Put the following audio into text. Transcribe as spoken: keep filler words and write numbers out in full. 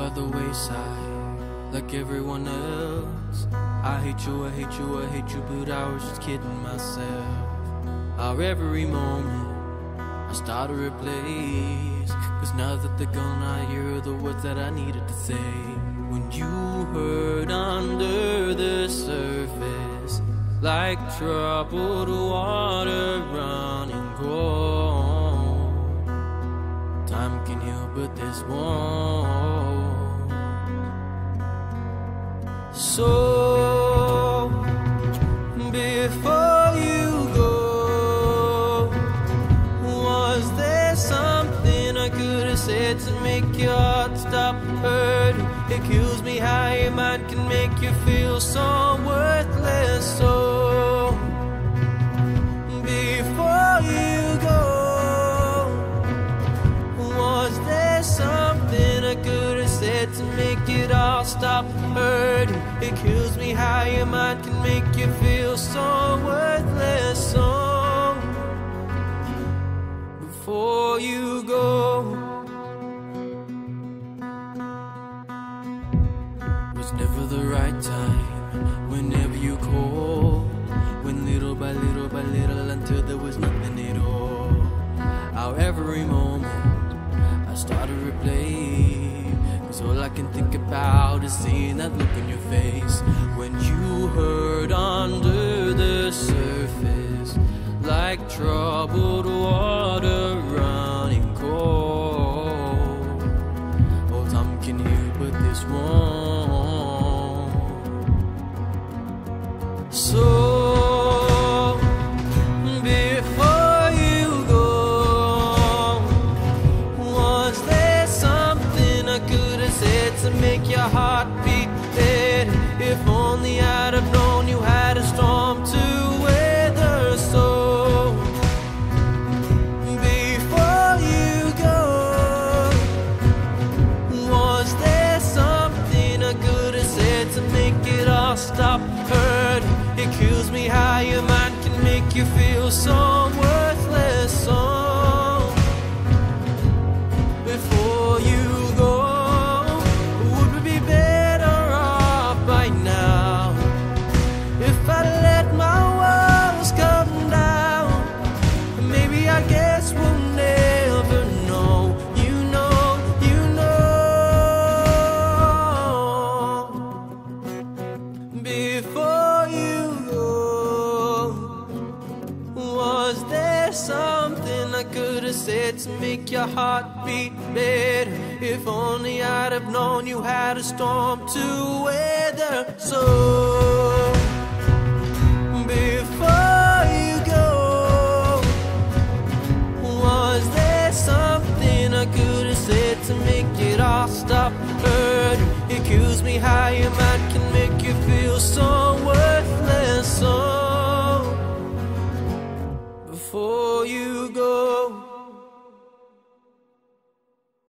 by the wayside like everyone else. I hate you, I hate you, I hate you, but I was just kidding myself. Our every moment I start to replace, cause now that they're gone I hear the words that I needed to say. When you hurt under the surface, like troubled water running cold, time can heal but this won't. So before you go, was there something I could have said to make your heart stop hurting? It kills me how your mind can make you feel so worthless. So to make it all stop hurting, it kills me how your mind can make you feel so worthless. So before you go, was never the right time. Whenever you called, went little by little by little until there was nothing at all. Our every moment I started to replay, cause all I can think about is seeing that look on your face. When you hurt under the surface, like troubled water running cold, all time can heal but this won't. So to make your heart beat dead, if only I'd have known you had a storm to weather. So before you go, was there something I could have said to make it all stop hurting? It kills me how your mind can make you feel so worthless. So before you go, was there something I could have said to make your heart beat better? If only I'd have known you had a storm to weather. So before you go, was there something I could have said to make it all stop hurting? It kills me how your mind can make you feel so